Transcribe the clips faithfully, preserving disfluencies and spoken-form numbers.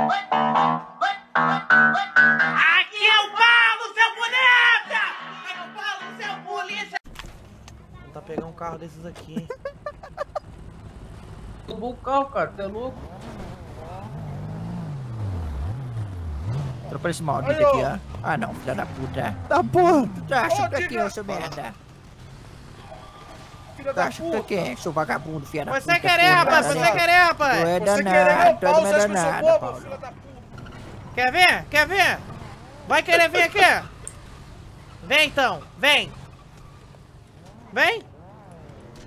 Aqui é o Paulo, seu boneca! Aqui é o Paulo, seu polícia! Vou tentar pegar um carro desses aqui, hein? Roubou o carro, cara, você é louco? Tropa esse maldito aqui, ó. Ah não, filha da puta. Da porra! Tu acha que tu é quem, seu merda? Tu acha que tu é quem, seu vagabundo, filha da puta? Você querer, rapaz, você querer, rapaz! Tu é danado, tu é danado, Paulo. Quer ver? Quer ver? Vai querer vir aqui? Vem então, vem! Vem!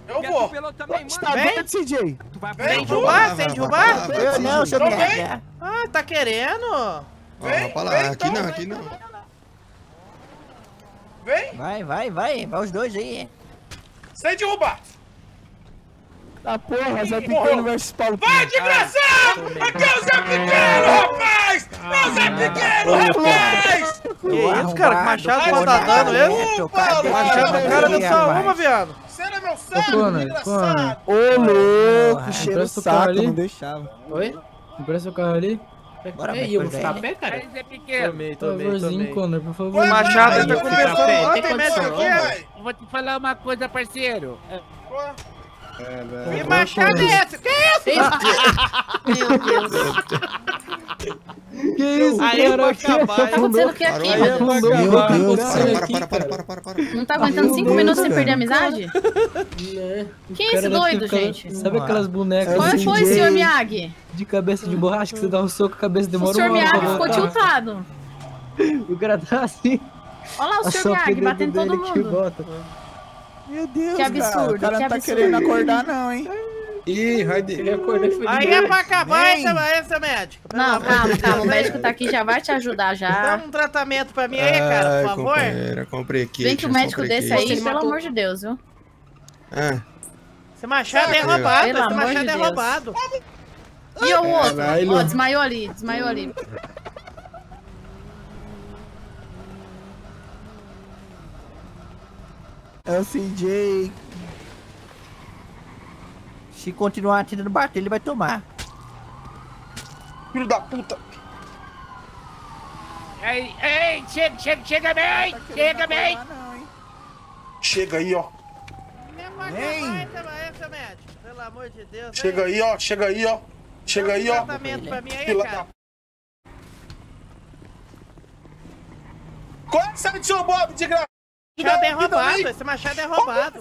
Eu vou! Está doido, C J? Sem derrubar? Sem derrubar? Eu não, seu merda! Ah, tá querendo? Vem, ah, vem, aqui então, não, aqui não. Vem! Vai, vai, vai, vai os dois aí. Sem derrubar! Da porra, Zé Pequeno versus Paulo. Vai, desgraçado! Aqui é o Zé Pequeno, rapaz! É o Zé Pequeno, rapaz! Que isso, cara? Que machado tá dando ele? Machado do cara deu só uma, viado. Você não é meu sangue, desgraçado! Ô, louco, cheiro saco, não deixava. Oi? Empresta o carro ali? Bora, aí, eu vou ficar bem, cara. Zé Pequeno. Tomei, tomei, por favorzinho, Connor, por favor. O Machado ainda começou ontem, médico aqui, velho. Vou te falar uma coisa, parceiro. É, velho. Que Machado é esse? Que isso? Meu Deus. Que isso, cara? Aí pra acabar. Tá acontecendo o que aqui, meu Deus? Para, para, para, para, para. Não tá aguentando cinco minutos sem perder a amizade? Quem é esse doido, gente? Sabe aquelas bonecas? Qual foi, senhor Miyagi? De cabeça de borracha, que você dá um soco, a cabeça demora uma hora. O senhor Miyagi ficou tiltado. O cara tá assim. Olha lá o senhor Miyagi batendo em todo mundo. Meu Deus, que absurdo, cara. O cara não tá querendo acordar não, hein? Ih, vai de... Aí é pra acabar essa, essa médica. Não, calma, calma. O médico tá aqui, já vai te ajudar já. Dá um tratamento pra mim aí, cara, por favor. Ai, comprei aqui. Vem que o médico desse aí, pelo amor de Deus, viu? Ah. Esse machado é roubado, esse machado é roubado. E o outro? Ó, oh, desmaiou ali, desmaiou ali. É o C J. Se continuar atirando bater, ele vai tomar. Filho da puta! Ei, ei, chega, chega, chega bem! Tá chega bem! Não, chega aí, ó! Vem! Pelo amor de Deus! Chega aí, ó! Chega aí, ó! Chega aí, ó! Qual sai do seu Bob de graça? Machado é roubado, esse machado é roubado.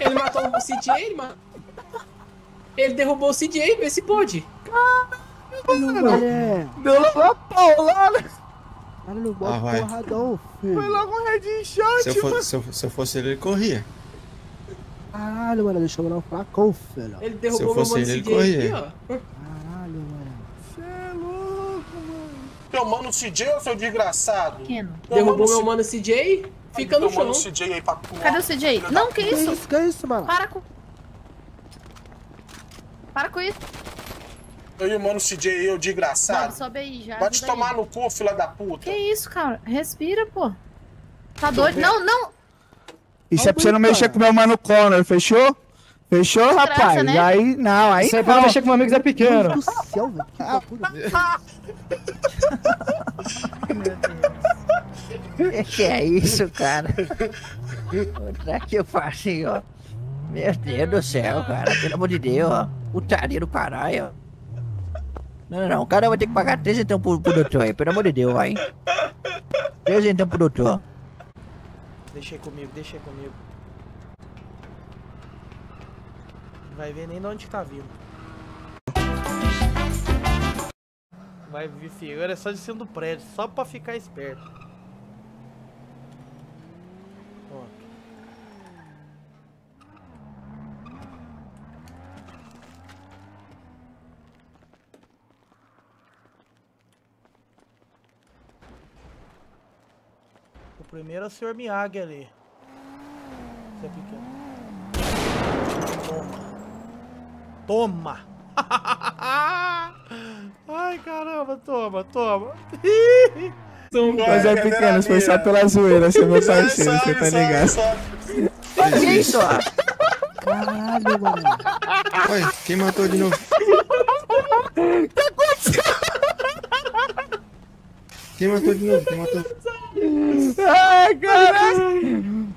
Ele matou o C J, mano. Ele derrubou o C J, vê se pode. Caramba, deu uma paulada. Ah, vai. Foi logo um head shot. Se eu fosse, se eu, se eu fosse ele, ele corria. Caralho, mano, deixa eu mandar um facão, filho. Ele derrubou o meu mano C J aqui, ó. Caralho, mano. Você é louco, mano. Teu mano C J, ô seu desgraçado? Derrubou meu mano C J, fica no chão. Cadê o C J? Não, que isso? Que isso, que isso, mano? Para com... Para com isso. Eu e o mano C J, eu desgraçado. Mano, sobe aí já. Vai te tomar no cu, filha da puta. Que isso, cara? Respira, pô. Tá doido? Não, não. Isso é pra você não mexer com o meu mano Connor, fechou? Fechou, que rapaz? Graça, né? Aí, não, aí Isso é pra não mexer com o amigo Zé Pequeno. Meu Deus do céu, velho. Que loucura. Meu Deus. Que é isso, cara? Puta que eu passei, ó. Meu Deus do céu, cara. Pelo amor de Deus, ó. Putaria do caralho, ó. Não, não, não. O cara vai ter que pagar três então pro, pro doutor aí. Pelo amor de Deus, vai. Três então pro doutor. Deixa comigo, deixa comigo. Não vai ver nem de onde tá vindo. Vai vir figura, é só de cima do prédio, só pra ficar esperto. Pronto. O primeiro é o senhor Miyagi ali. Você é pequeno. Toma! Ai, caramba, toma, toma! Mas é pequeno, foi só pela zoeira, você é meu parceiro, você tá ligado? Olha isso! Caralho, mano. Ué, quem matou de novo? O que aconteceu? Quem matou de novo? Quem matou? Ai, caralho! Mano.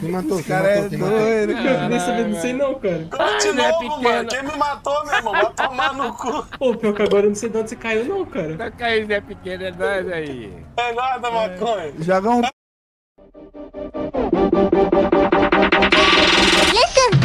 Quem matou? Quem cara matou? Quem matou? É doido, cara. Nem sabia, não sei não, cara. Ai, de novo, Pequeno. Mano. Quem me matou, meu irmão? Vai tomar no cu. Pô, pior que agora eu não sei de onde você caiu, não, cara. Não caiu, Zé Pequeno, é nóis aí. É nada, maconha. Joga um... Listen.